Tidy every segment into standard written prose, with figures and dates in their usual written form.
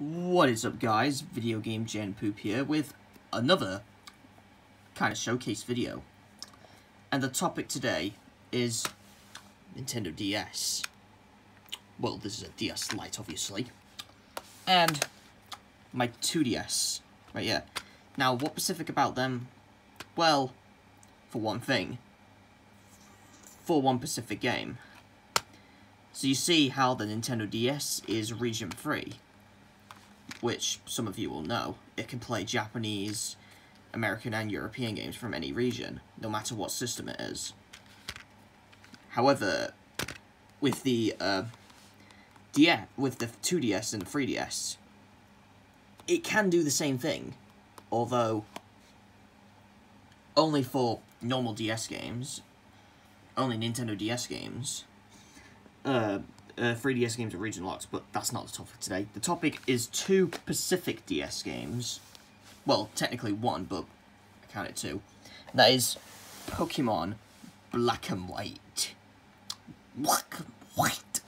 What is up, guys? Video Game JN Poop here with another kind of showcase video. And the topic today is Nintendo DS. Well, this is a DS Lite, obviously. And my 2DS, right here. Now, what specific about them? Well, for one thing, for one specific game. So you see how the Nintendo DS is region-free, which some of you will know. It can play Japanese, American and European games from any region, no matter what system it is. However, with the 2DS and 3DS, it can do the same thing, although only for normal DS games, only Nintendo DS games. 3DS games are region locked, but that's not the topic today. The topic is two Pacific DS games. Well, technically one, but I count it two. And that is Pokemon Black and White. Black and White!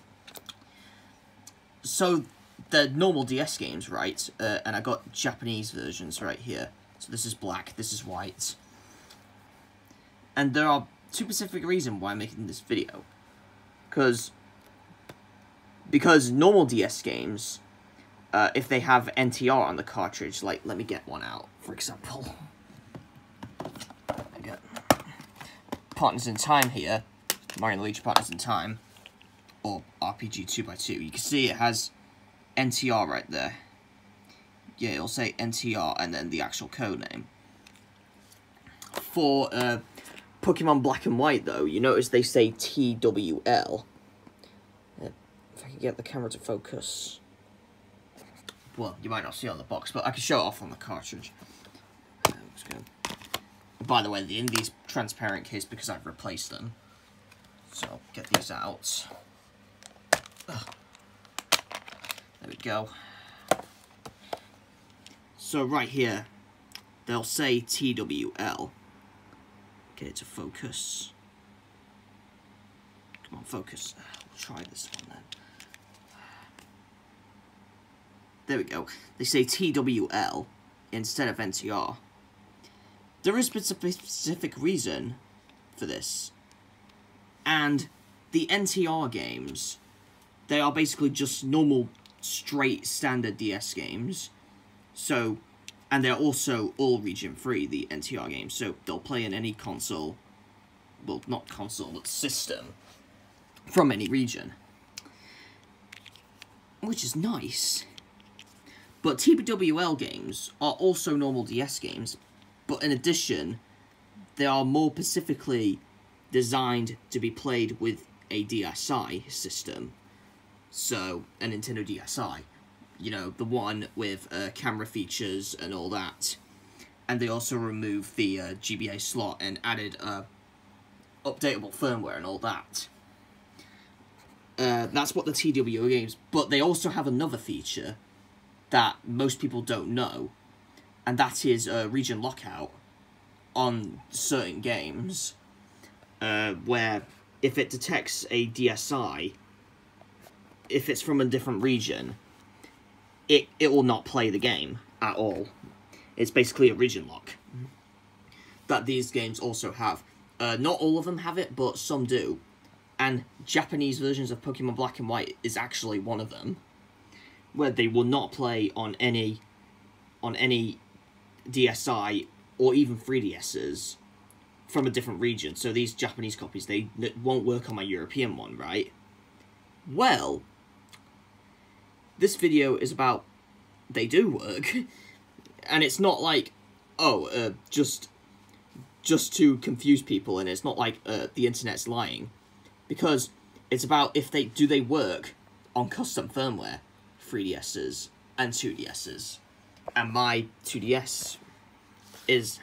So, they're normal DS games, right? And I got Japanese versions right here. So this is black, this is white. And there are two specific reasons why I'm making this video. Because normal DS games, if they have NTR on the cartridge, like, let me get one out, for example. I got Partners in Time here, Mario and Luigi Partners in Time, or RPG 2x2. You can see it has NTR right there. Yeah, it'll say NTR and then the actual code name. For Pokemon Black and White, though, you notice they say TWL. If I can get the camera to focus. Well, you might not see it on the box, but I can show it off on the cartridge. By the way, they're in these transparent case because I've replaced them. So, I'll get these out. Ugh. There we go. So, right here, they'll say TWL. Get it to focus. Come on, focus. We'll try this one then. There we go. They say TWL instead of NTR. There is a specific reason for this. And the NTR games, they are basically just normal, straight, standard DS games. So, and they're also all region-free, the NTR games. So they'll play in any console, well, not console, but system, from any region. Which is nice. But TWL games are also normal DS games, but in addition, they are more specifically designed to be played with a DSi system. So, a Nintendo DSi. You know, the one with camera features and all that. And they also removed the GBA slot and added updatable firmware and all that. That's what the TWL games... But they also have another feature that most people don't know, and that is region lockout on certain games, where if it detects a DSi, if it's from a different region, it will not play the game at all. It's basically a region lock that these games also have. Not all of them have it, but some do, and Japanese versions of Pokemon Black and White is actually one of them, where they will not play on any DSi or even 3DSs from a different region. So these Japanese copies, they won't work on my European one, right? Well, this video is about they do work, and it's not like, oh, just to confuse people, and it's not like the internet's lying, because it's about if they work on custom firmware. 3DSs and 2DSs, and my 2DS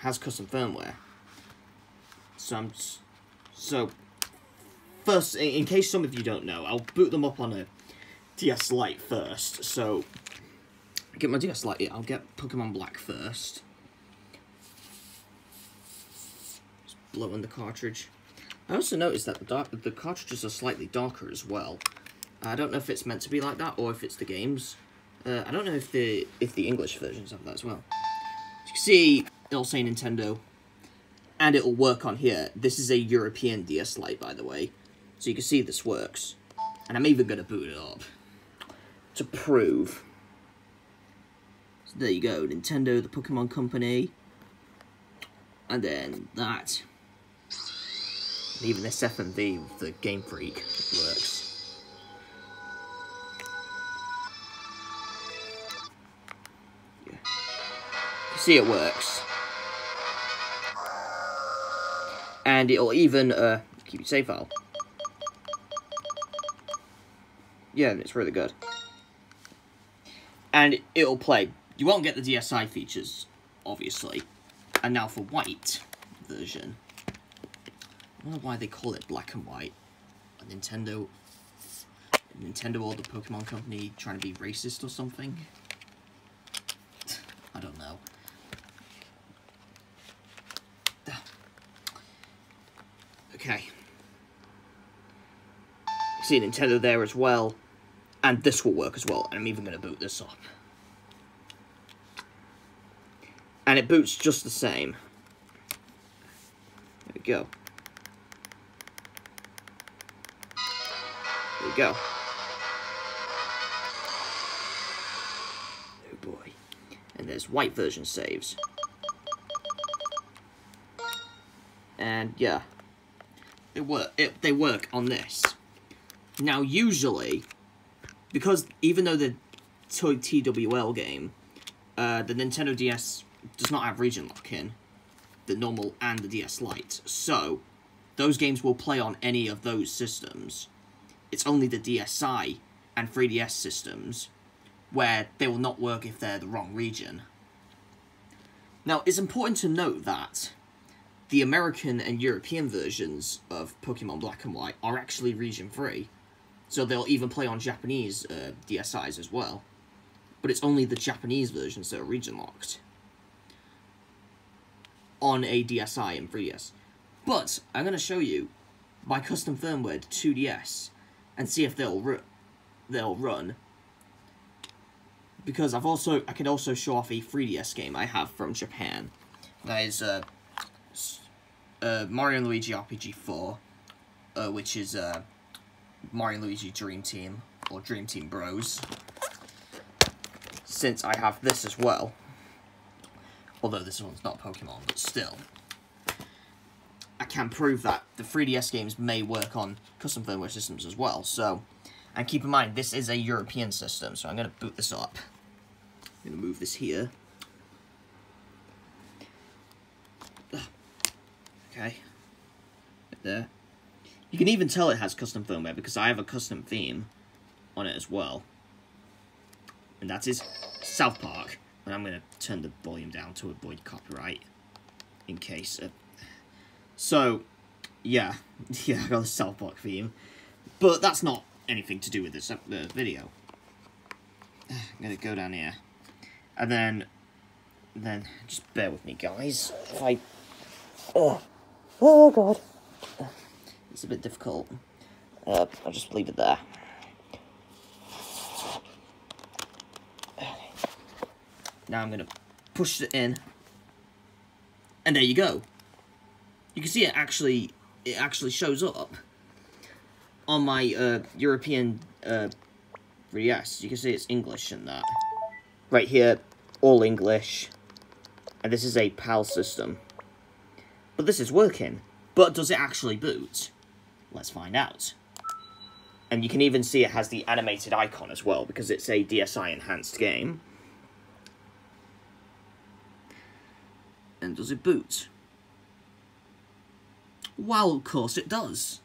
has custom firmware. So first, in case some of you don't know, I'll boot them up on a DS Lite first. So get my DS Lite. I'll get Pokemon Black first. Just blow in the cartridge. I also noticed that the cartridges are slightly darker as well. I don't know if it's meant to be like that, or if it's the games. I don't know if the English version's of that as well. As you can see, it'll say Nintendo, and it'll work on here. This is a European DS Lite, by the way, so you can see this works. And I'm even gonna boot it up to prove. So there you go, Nintendo, the Pokemon Company, and then that. And even this FMV with the Game Freak works. See, it works, and it'll even keep your save file. Yeah, it's really good, and it'll play. You won't get the DSi features, obviously. And now for White version, I wonder why they call it Black and White. Nintendo or the Pokemon Company trying to be racist or something? I don't know. Okay. See Nintendo there as well, and this will work as well, and I'm even going to boot this up. And it boots just the same. There we go. There we go. Oh boy. And there's White version saves. And yeah. They work on this. Now, usually, because even though the TWL game, the Nintendo DS does not have region lock-in, the normal and the DS Lite, so those games will play on any of those systems. It's only the DSi and 3DS systems where they will not work if they're the wrong region. Now, it's important to note that the American and European versions of Pokemon Black and White are actually region-free, so they'll even play on Japanese DSIs as well, but it's only the Japanese versions that are region-locked on a DSi and 3DS. But I'm going to show you my custom firmware to 2DS and see if they'll run, because I can also show off a 3DS game I have from Japan. That is Mario and Luigi RPG 4, which is Mario and Luigi Dream Team, or Dream Team Bros, since I have this as well. Although this one's not Pokemon, but still. I can prove that the 3DS games may work on custom firmware systems as well, so. And keep in mind, this is a European system, so I'm going to boot this up. I'm going to move this here. Okay, right there. You can even tell it has custom firmware because I have a custom theme on it as well. And that is South Park. And I'm going to turn the volume down to avoid copyright in case. So, yeah, I got the South Park theme. But that's not anything to do with this video. I'm going to go down here. And then, just bear with me, guys. If I... Oh god, it's a bit difficult. I'll just leave it there. Now I'm gonna push it in, and there you go. You can see it actually shows up on my European 3DS. You can see it's English and that right here, all English, and this is a PAL system. But this is working. But does it actually boot? Let's find out. And you can even see it has the animated icon as well, because it's a DSi enhanced game. And does it boot? Well, of course it does.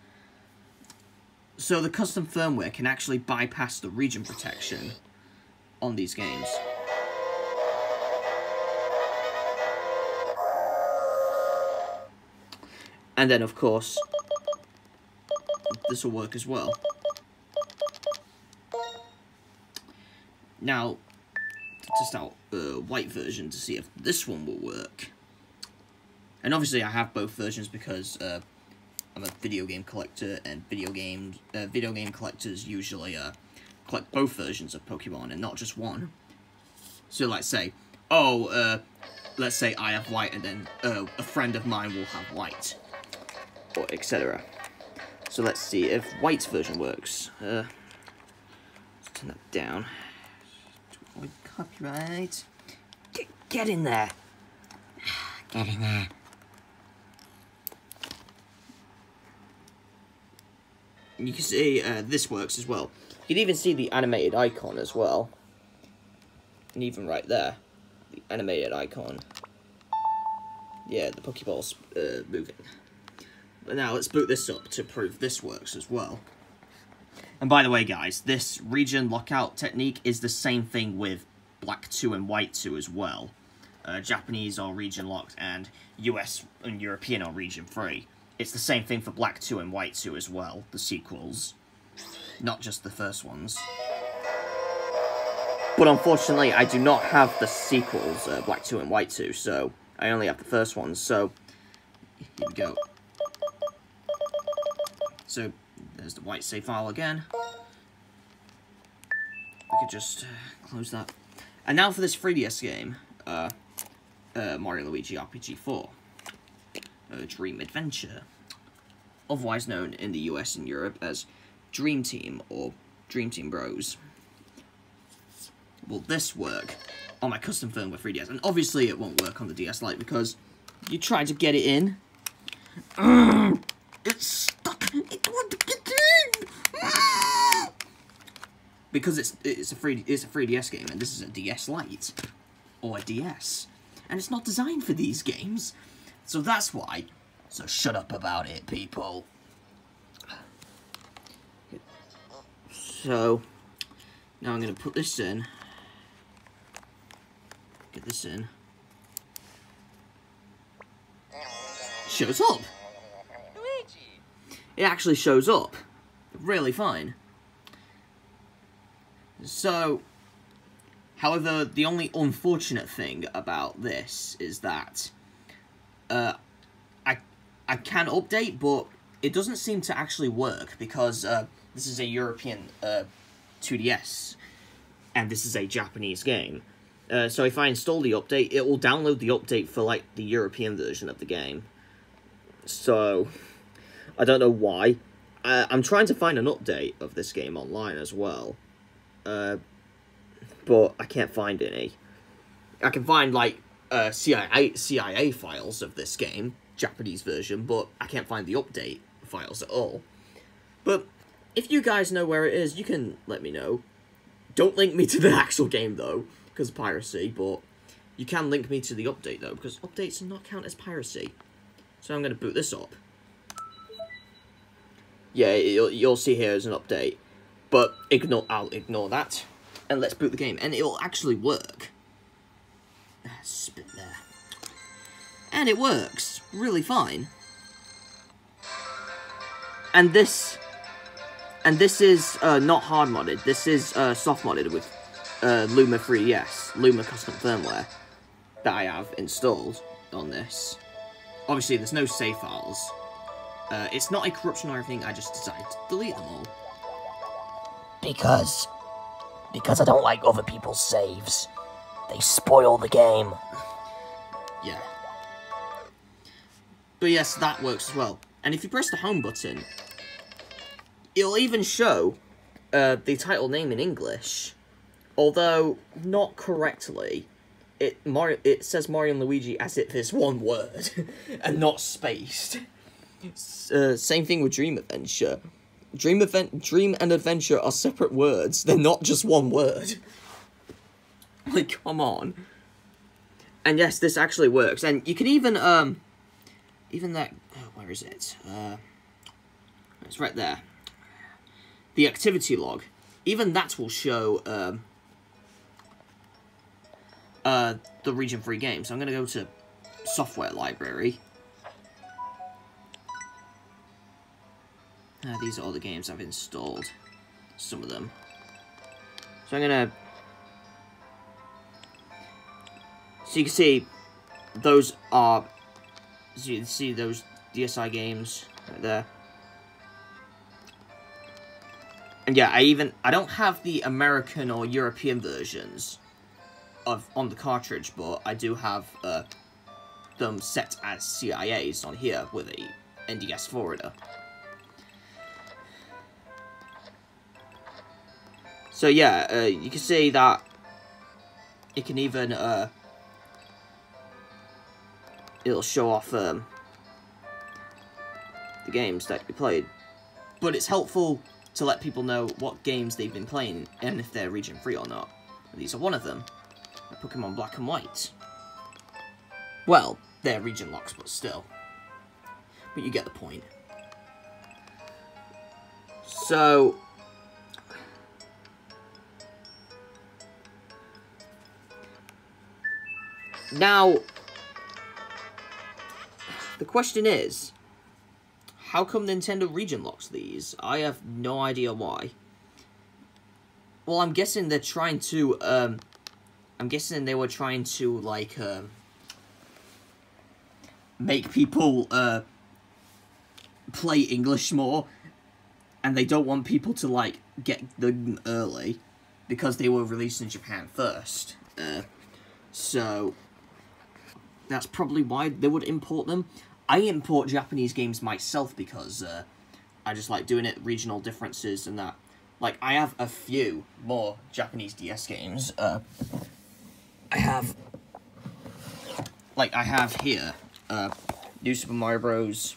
So the custom firmware can actually bypass the region protection on these games. And then, of course, this will work as well. Now, test out the White version to see if this one will work. And obviously, I have both versions because I'm a video game collector, and video game collectors usually collect both versions of Pokemon and not just one. So like say, oh, let's say I have White and then a friend of mine will have White, or etc. So let's see if White's version works. Let's turn that down to avoid copyright. Get in there. Get in there. You can see this works as well. You can even see the animated icon as well. And even right there, the animated icon. Yeah, the Pokeball's moving. But now let's boot this up to prove this works as well. And by the way, guys, this region lockout technique is the same thing with Black 2 and White 2 as well. Japanese are region locked and US and European are region free. It's the same thing for Black 2 and White 2 as well, the sequels. Not just the first ones. But unfortunately, I do not have the sequels, Black 2 and White 2, so I only have the first ones, so here we go. So, there's the White save file again. We could just close that. And now for this 3DS game, Mario & Luigi RPG 4. Dream Adventure, otherwise known in the US and Europe as Dream Team or Dream Team Bros. Will this work on my custom firmware 3DS? And obviously it won't work on the DS Lite because you tried to get it in. It's stuck. It won't get in. Because it's a 3DS game and this is a DS Lite or a DS, and it's not designed for these games. So that's why. So shut up about it, people. So, now I'm going to put this in. Get this in. Shows up! Luigi. It actually shows up. Really fine. So, however, the only unfortunate thing about this is that I can update, but it doesn't seem to actually work because this is a European 2DS, and this is a Japanese game. So if I install the update, it will download the update for like the European version of the game. So I don't know why. I'm trying to find an update of this game online as well, but I can't find any. I can find like CIA files of this game, Japanese version, but I can't find the update files at all. But if you guys know where it is, you can let me know. Don't link me to the actual game though, because of piracy, but you can link me to the update though, because updates do not count as piracy. So I'm going to boot this up. Yeah, you'll see here is an update, but I'll ignore that, and let's boot the game, and it'll actually work. Spit there. And it works really fine. And this is not hard modded. This is soft modded with Luma3DS, Luma custom firmware that I have installed on this. Obviously, there's no save files. It's not a corruption or anything. I just decided to delete them all because I don't like other people's saves. They spoil the game. Yeah. But yes, that works as well. And if you press the home button, it'll even show the title name in English. Although, not correctly. It says Mario and Luigi as if it's one word and not spaced. Same thing with Dream Adventure. Dream and Adventure are separate words. They're not just one word. Like, come on. And yes, this actually works. And you can even, where is it? It's right there. The activity log. Even that will show, the region free game. So I'm going to go to software library. These are all the games I've installed. Some of them. So I'm going to... So you can see, those are, so you can see those DSi games right there. And yeah, I don't have the American or European versions on the cartridge, but I do have them set as CIAs on here with a NDS forwarder. So yeah, you can see that it can even, it'll show off the games that you played. But it's helpful to let people know what games they've been playing and if they're region free or not. And these are one of them, Pokemon Black and White. Well, they're region locks, but still. But you get the point. So, now, the question is, how come Nintendo region locks these? I have no idea why. Well, I'm guessing they're trying to, I'm guessing they were trying to, like, make people, play English more, and they don't want people to, like, get them early, because they were released in Japan first. So, that's probably why they would import them. I import Japanese games myself because, I just like doing it, regional differences and that. Like, I have a few more Japanese DS games, I have here, New Super Mario Bros,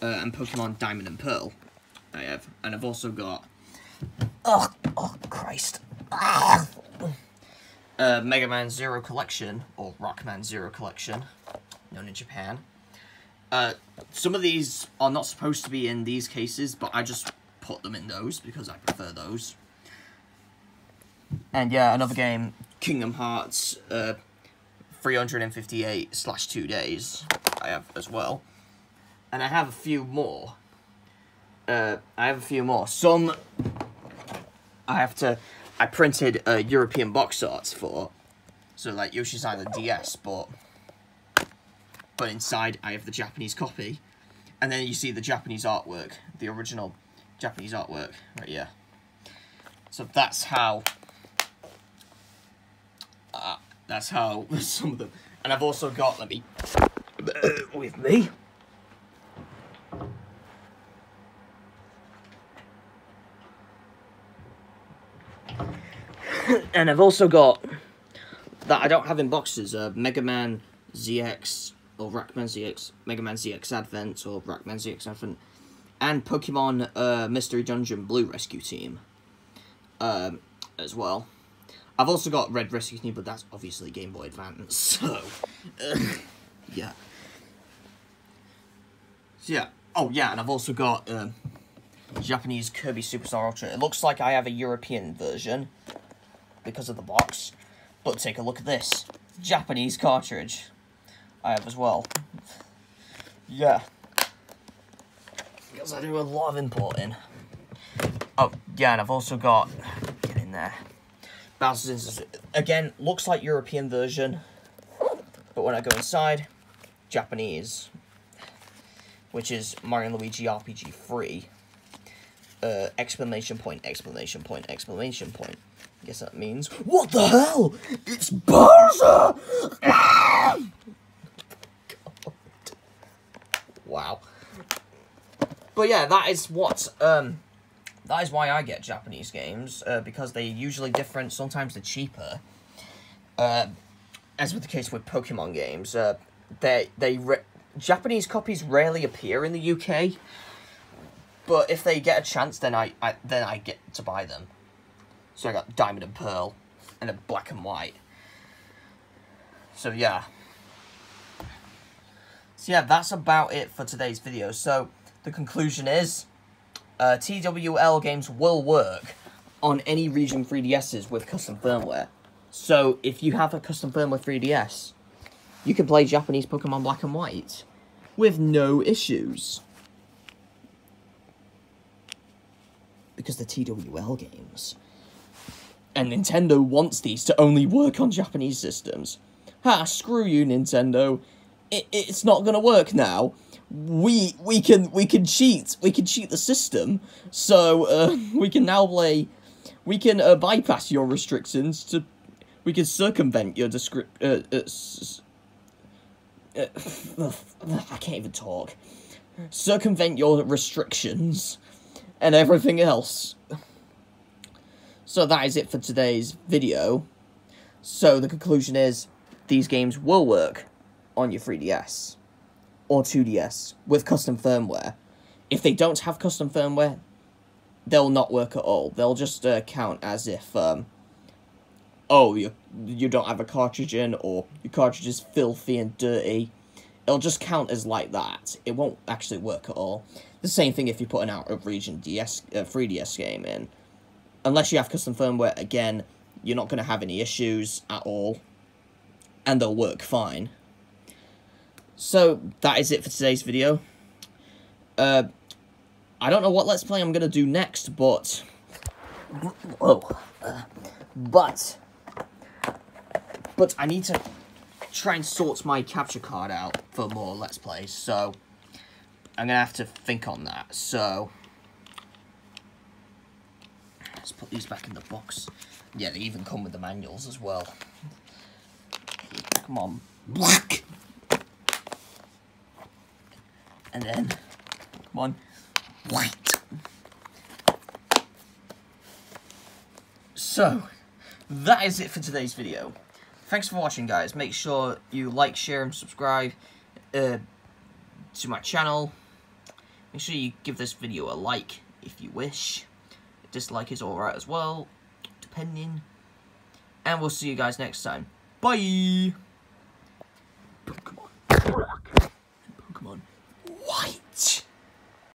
and Pokemon Diamond and Pearl, I have, and I've also got, Mega Man Zero Collection, or Rockman Zero Collection, known in Japan. Some of these are not supposed to be in these cases, but I just put them in those, because I prefer those. And yeah, another game, Kingdom Hearts 358/2 Days, I have as well. And I have a few more. Some I printed European box arts for, so like Yoshi's Island DS, but inside I have the Japanese copy. And then you see the Japanese artwork, the original Japanese artwork right here. So that's how some of them. And I've also got, let me, with me. And I've also got, that I don't have in boxes, Mega Man ZX, or Rockman ZX, Mega Man ZX Advent, or Rockman ZX Advent, and Pokemon Mystery Dungeon Blue Rescue Team, as well. I've also got Red Rescue Team, but that's obviously Game Boy Advance, so, yeah. So, yeah, oh, yeah, and I've also got, Japanese Kirby Super Star Ultra. It looks like I have a European version, because of the box, but take a look at this, Japanese cartridge, I have as well. Yeah, because I do a lot of importing. Oh, yeah, and I've also got, get in there, Bowser's, again, looks like European version, but when I go inside, Japanese, which is Mario and Luigi RPG free. Exclamation point, exclamation point, exclamation point. I guess that means, what the hell? It's Bowser! Ah! God. Wow. But yeah, that is what, that is why I get Japanese games, because they're usually different, sometimes they're cheaper. As with the case with Pokemon games, Japanese copies rarely appear in the UK. But if they get a chance, then I get to buy them. So I got Diamond and Pearl, and then Black and White. So yeah. So yeah, that's about it for today's video. So the conclusion is, TWL games will work on any region 3DSs with custom firmware. So if you have a custom firmware 3DS, you can play Japanese Pokemon Black and White with no issues. Because the TWL games. And Nintendo wants these to only work on Japanese systems. Ha, screw you, Nintendo. It's not gonna work now. we can cheat the system, so we can now play, bypass your restrictions to, we can circumvent your I can't even talk, circumvent your restrictions and everything else. So that is it for today's video. So the conclusion is, these games will work on your 3DS or 2DS with custom firmware. If they don't have custom firmware, they'll not work at all. They'll just count as if, oh, you don't have a cartridge in, or your cartridge is filthy and dirty. It'll just count as like that. It won't actually work at all. The same thing if you put an out-of-region 3DS game in. Unless you have custom firmware, again, you're not going to have any issues at all, and they'll work fine. So that is it for today's video. I don't know what Let's Play I'm going to do next, but I need to try and sort my capture card out for more Let's Plays, so I'm going to have to think on that. So let's put these back in the box. Yeah, they even come with the manuals as well. Come on, Black! And then, come on, White! So, that is it for today's video. Thanks for watching, guys. Make sure you like, share, and subscribe to my channel. Make sure you give this video a like if you wish. A dislike is alright as well, depending. And we'll see you guys next time. Bye!